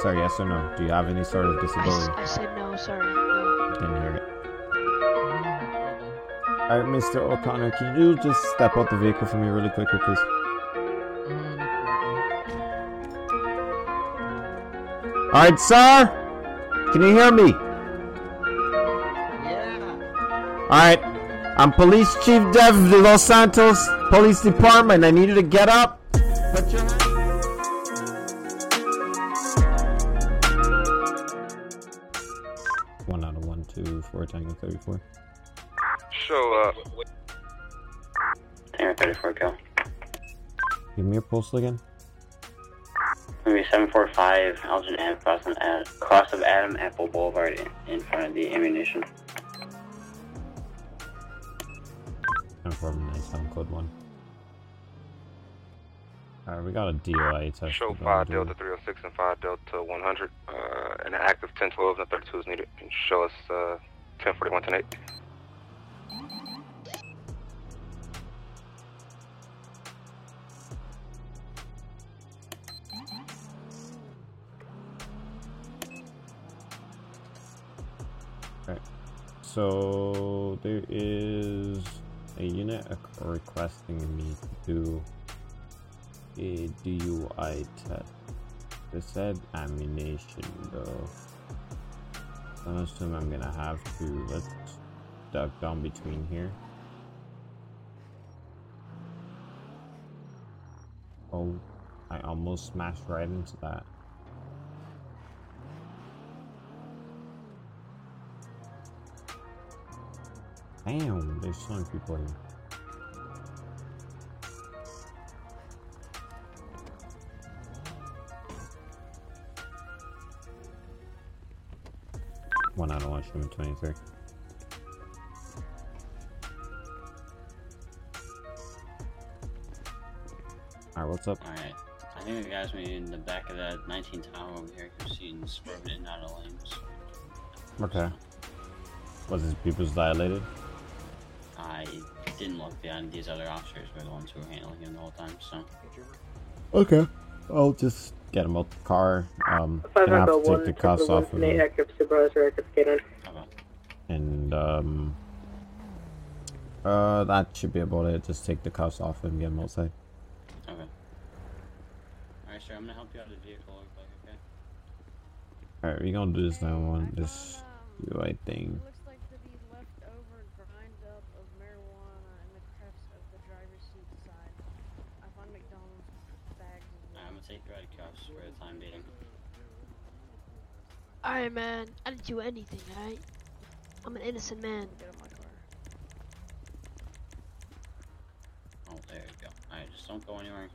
Sorry, yes or no? Do you have any sort of disability? I said no, sorry. No. Didn't hear it. All right, Mr. O'Connor, can you just step out the vehicle for me really quickly, please? All right, sir. Can you hear me? Yeah. All right. I'm Police Chief Dev of the Los Santos Police Department. I need you to get up. Put your hand. One out of 1, 2, 4, Tango 34. So, Tango 34, go. Give me your postal again. It'll be 745 Elgin Ave, cross of Adam Apple Boulevard, in front of the ammunition. 749, code 1. Alright, we got a DOI test. Show 5 Delta 306 and 5 Delta 100, and an active 1012 and 32 is needed. And show us 1041, 10-8. So there is a unit requesting me to do a DUI test. They said ammunition though. So I assume I'm gonna have to, let's duck down between here. Oh, I almost smashed right into that. Damn, there's so many people here. One out of lunch room 23. Alright, what's up? Alright, I think the guys maybe in the back of that 19 tower over here keep seeing swerving in and out of lanes. Okay. Was his pupils dilated? I didn't look behind. These other officers were the ones who were handling him the whole time, so... Okay. I'll just get him out the car. Gonna have to take the cuffs off of him. And, that should be about it. Just take the cuffs off him and get him outside. Okay. Alright, sir. I'm gonna help you out of the vehicle, okay? Alright, we're gonna do this now on this UI thing. Alright, man, I didn't do anything, alright? I'm an innocent man. Get out of my car. Oh, there you go. Alright, just don't go anywhere.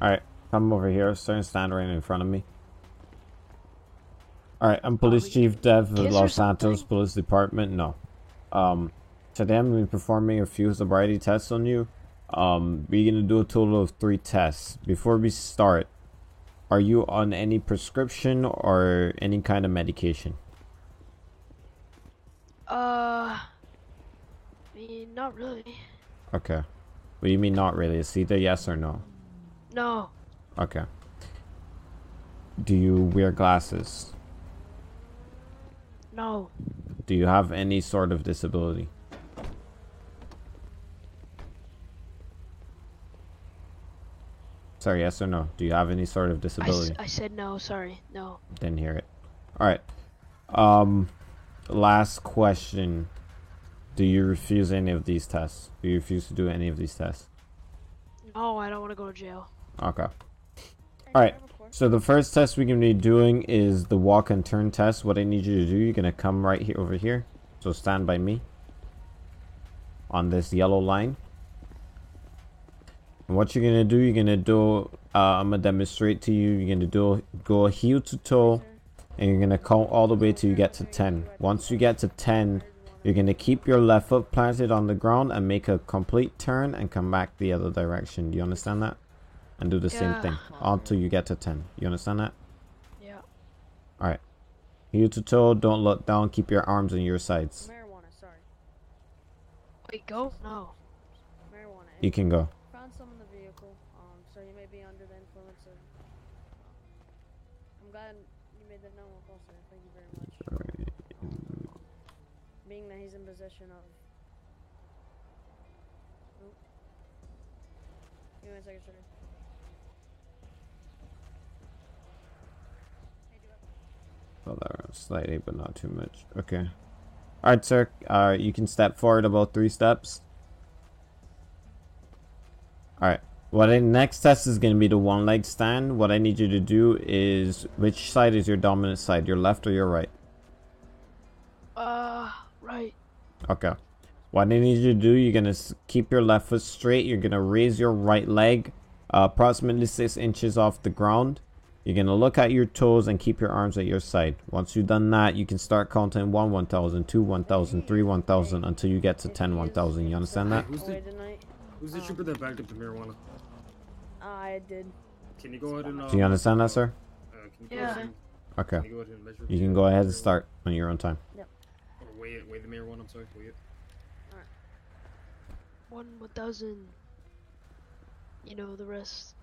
Alright, come over here, sir, and stand right in front of me. Alright, I'm Police Chief Dev of Los Santos Police Department. No. Today I'm going to be performing a few sobriety tests on you. We're going to do a total of 3 tests. Before we start, are you on any prescription or any kind of medication? I mean, not really. Okay. What do you mean not really? It's either yes or no? No. Okay. Do you wear glasses? No. Do you have any sort of disability? Sorry, yes or no? Do you have any sort of disability? I said no, sorry, no. Didn't hear it. Alright. Last question. Do you refuse any of these tests? Do you refuse to do any of these tests? No, I don't want to go to jail. Okay. Alright, so the first test we're going to be doing is the walk and turn test. What I need you to do, you're going to come right here over here. So stand by me on this yellow line. And what you're going to do, I'm going to demonstrate to you. You're going to do go heel to toe, and you're going to count all the way till you get to 10. Once you get to 10, you're going to keep your left foot planted on the ground and make a complete turn and come back the other direction. Do you understand that? And do the same thing until you get to 10. You understand that? Yeah. All right. Heel to toe, don't look down, keep your arms on your sides. Marijuana, sorry. Wait, go? No. Marijuana. You can go. I'm glad you made that known, officer. Thank you very much. Being that he's in possession of... Oh. Give me a second, sir. Well, that was slightly, but not too much. Okay. Alright, sir. You can step forward about 3 steps. Alright. Well, the next test is going to be the one leg stand. What I need you to do is, which side is your dominant side? Your left or your right? Right. Okay. What I need you to do, you're going to keep your left foot straight. You're going to raise your right leg approximately 6 inches off the ground. You're going to look at your toes and keep your arms at your side. Once you've done that, you can start counting 1, 1,000, 2, 1,000, 3, 1,000 until you get to 10, 1,000. You understand that? Who's the trooper that backed up the marijuana? I did. Can you go ahead and... do you understand that, sir? Yeah. Okay. You can go ahead and start on your own time. Yep. Weigh the marijuana, I'm sorry. Weigh it. Alright. 1,000. You know, the rest.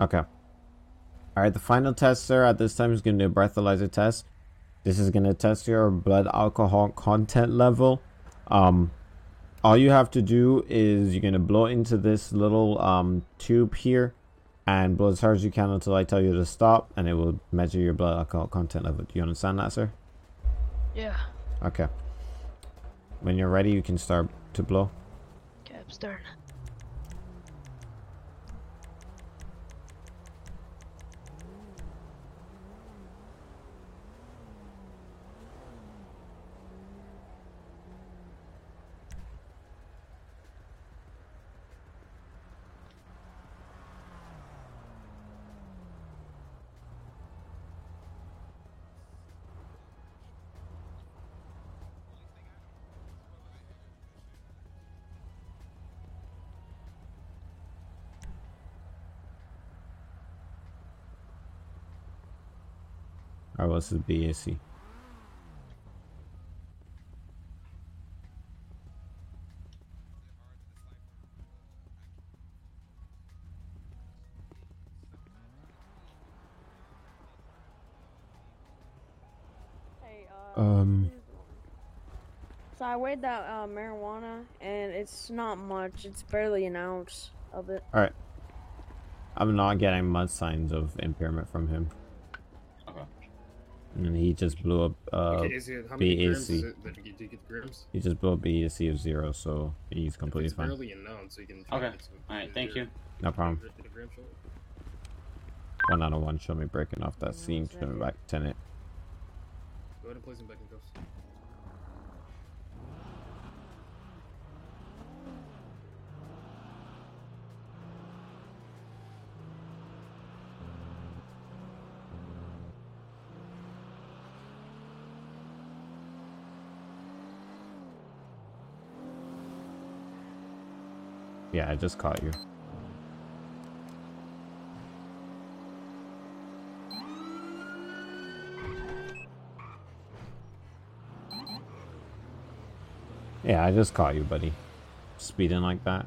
Okay. Alright, the final test, sir, at this time is going to do a breathalyzer test. This is going to test your blood alcohol content level. All you have to do is you're going to blow into this little tube here and blow as hard as you can until I tell you to stop, and it will measure your blood alcohol content level. Do you understand that, sir? Yeah. Okay. When you're ready, you can start to blow. Okay, I'm starting. Or was the BAC? Hey, so I weighed that marijuana, and it's not much. It's barely an ounce of it. All right. I'm not getting much signs of impairment from him. And he just blew up okay, how many BAC. Grams is it? Did you get grams? He just blew up BAC of 0, so he's completely fine. Known, so you can okay. Alright, thank you. No problem. 1 out of 1, show me breaking off that scene, coming back to tenant. Go ahead and place him back in cuffs. Yeah, I just caught you. Yeah, I just caught you, buddy. Speeding like that.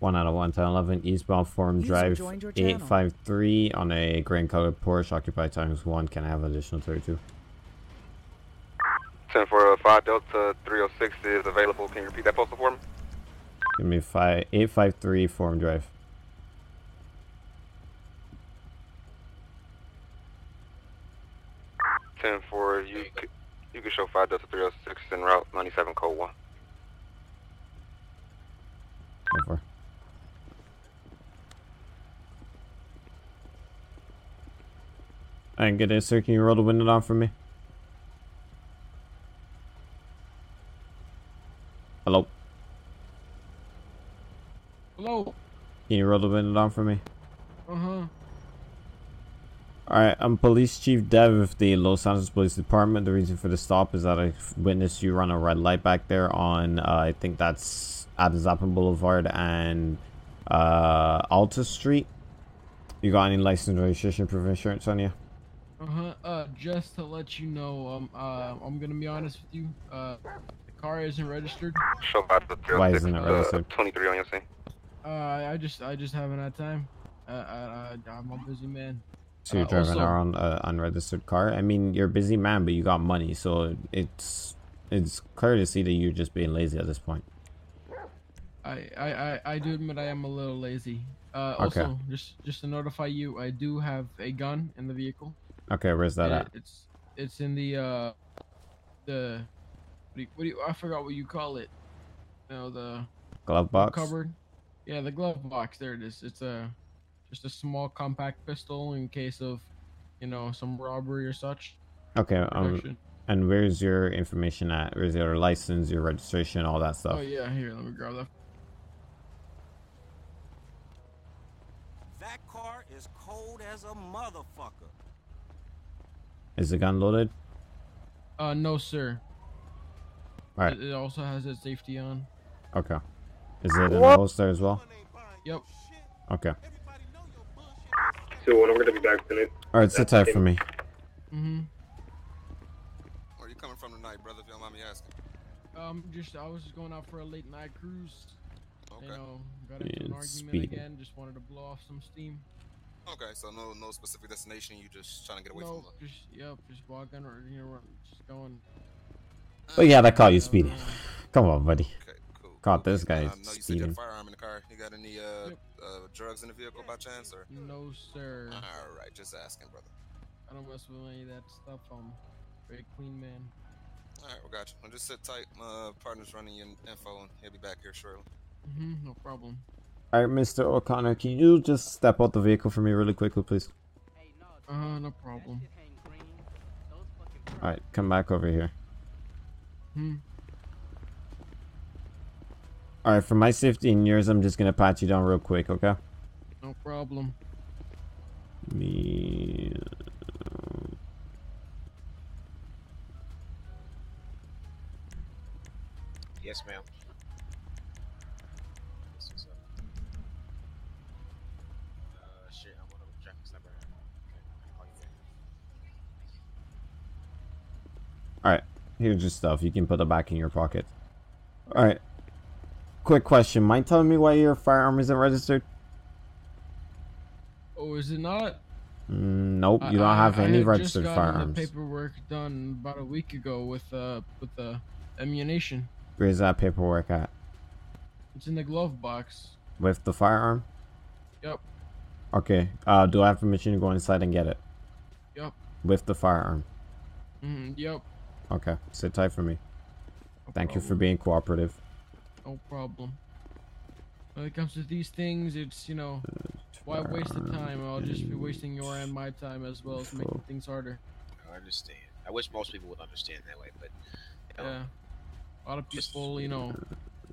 One out of 1 to 11, eastbound Forum Drive, 853 on a green colored Porsche, occupied ×1. Can I have an additional 32? 10-4-5 Delta 306 is available. Can you repeat that postal form? Give me 853 Forum Drive. You can show 5 Delta 306 in route 97 code 1. Over. I can get in, sir. Can you roll the window down for me? Hello. Hello. Can you roll the window down for me? Uh-huh. Alright, I'm Police Chief Dev of the Los Angeles Police Department. The reason for the stop is that I witnessed you run a red light back there on, I think that's at Zappan Boulevard and Alta Street. You got any license, registration, proof of insurance on you? Uh-huh. Just to let you know, I'm gonna be honest with you. The car isn't registered. Why isn't it registered? 23 on your scene. I just haven't had time. I'm a busy man. So you're driving around an unregistered car? I mean, you're a busy man, but you got money, so it's clear to see that you're just being lazy at this point. I do admit I am a little lazy. Okay. Also, just to notify you, I do have a gun in the vehicle. Okay, where's that at? It's in the I forgot what you call it. You know, the glove box cupboard. Yeah, the glove box. There it is. It's a. Just a small compact pistol in case of, you know, some robbery or such. Okay. And where's your information at? Where's your license, your registration, all that stuff? Oh, yeah. Here, let me grab that. That car is cold as a motherfucker. Is the gun loaded? No, sir. All right. It also has its safety on. Okay. Is it in the holster as well? Yep. Okay. So when I'm gonna be back tonight. All right, sit tight for me. Mhm. Where are you coming from tonight, brother? If you don't mind me asking. I was just going out for a late night cruise. Okay. You know, got into an argument again. Just wanted to blow off some steam. Okay, so no specific destination. You just trying to get away from. No, just walking or just going. But yeah, that caught you speeding. Come on, buddy. Okay, cool. Caught this guy speeding. You said firearm in the car. You got any drugs in the vehicle by chance, or? No, sir. All right, just asking, brother. I don't mess with any of that stuff. I'm very clean, man. All right, we got you. Well, just sit tight. My partner's running your info, and he'll be back here shortly. Mm-hmm, no problem. All right, Mr. O'Connor, can you just step out the vehicle for me really quickly, please? No problem. All right, come back over here. Hmm. Alright, for my safety and yours, I'm just gonna pat you down real quick, okay? No problem. Me. Yes, ma'am. Shit, I'm one of the traffic number. I'll call you back. Alright, here's your stuff. You can put it back in your pocket. Alright. Quick question, mind telling me why your firearm isn't registered? Oh, is it not? Nope, you don't have any registered firearms. I just got paperwork done about a week ago with the ammunition. Where's that paperwork at? It's in the glove box. With the firearm? Yep. Okay, do I have permission to go inside and get it? Yep. With the firearm? Yep. Okay, sit tight for me. No Thank problem. You for being cooperative. No problem. When it comes to these things, it's, you know, why waste the time? I'll just be wasting your and my time as well as making things harder. I understand. I wish most people would understand that way, but you know, yeah, a lot of people, you know,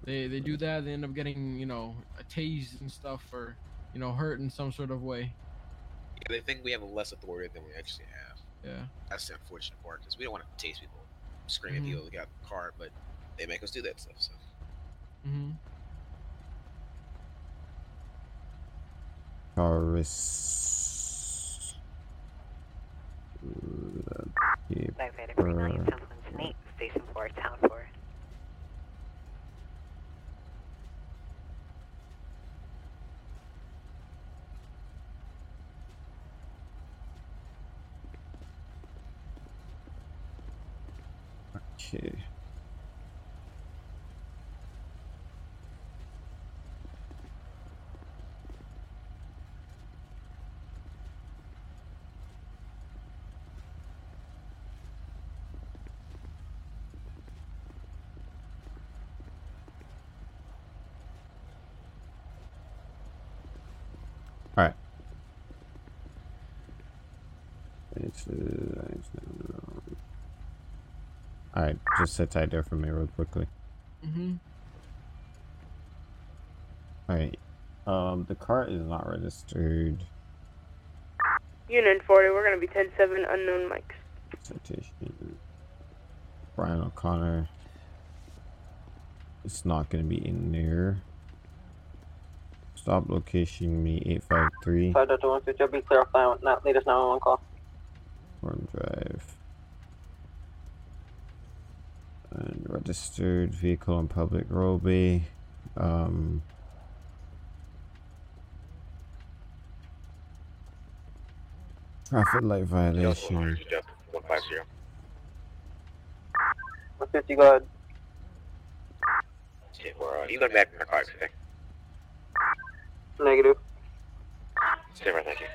they do that. They end up getting, you know, tased and stuff, or, you know, hurt in some sort of way. Yeah, they think we have less authority than we actually have. Yeah, that's the unfortunate part, because we don't want to tase people, scream at people who got the car, but they make us do that stuff. So. Mm-hmm. Taurus. Station 4, Town 4. Okay. Alright, just sit tight there for me real quickly. Mm-hmm. Alright. The car is not registered. Unit 40, we're gonna be 10-7, unknown mics. Citation. Brian O'Connor. It's not gonna be in there. Stop location me 853. 5.1 you'll be clear off line. Now, lead us 911 call. Forum Drive. And registered vehicle on public roadway. Traffic light violation. 150. 150, go ahead. You got back in the car today. Negative. Stay right, thank you.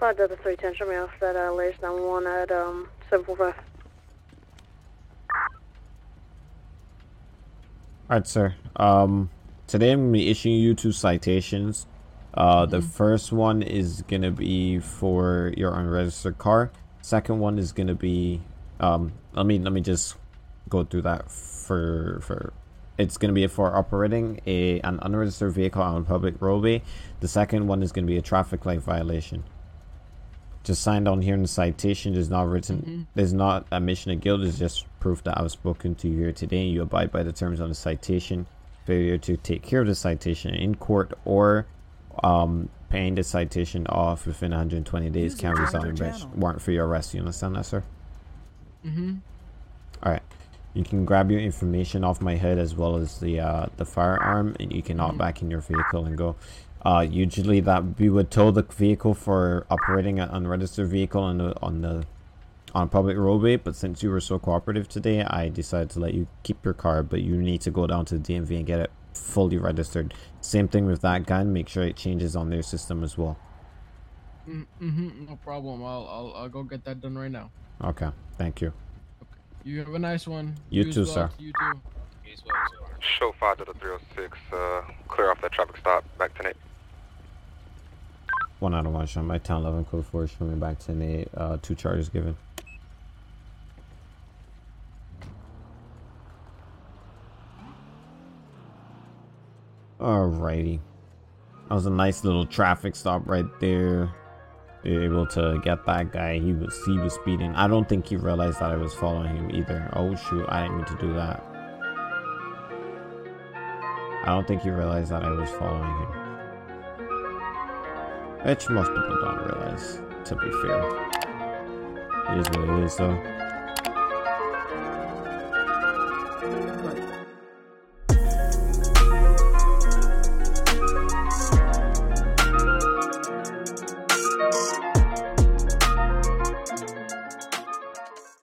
5.310, show me off that latest 911 at 745. Alright, sir. Today I'm going to be issuing you 2 citations. The first one is going to be for your unregistered car. Second one is going to be... let me just go through that for... It's going to be for operating an unregistered vehicle on public roadway. The second one is going to be a traffic light violation. Just sign down here in the citation. There's not written. Mm-hmm. There's not a mission of guilt. It's just proof that I've spoken to you here today. You abide by the terms on the citation. Failure to take care of the citation in court or paying the citation off within 120 days can result in warrant for your arrest. You understand that, sir? Mm-hmm. All right. You can grab your information off my head as well as the firearm, and you can opt back in your vehicle and go. Usually that we would tow the vehicle for operating an unregistered vehicle on public roadway, but since you were so cooperative today, I decided to let you keep your car, but you need to go down to the DMV and get it fully registered. Same thing with that gun. Make sure it changes on their system as well. Mm-hmm, no problem. I'll go get that done right now. Okay, thank you. You have a nice one. You too, sir. You too. Show 5 to the 306. Clear off that traffic stop. Back 10-8. 1 out of 1. Show my town 11 code 4. Show me back 10-8. 2 charges given. Alrighty. That was a nice little traffic stop right there. You're able to get that guy. He was speeding. I don't think he realized that I was following him either. Oh shoot, I didn't mean to do that. I don't think he realized that I was following him. Which most people don't realize, to be fair. It is what it is though.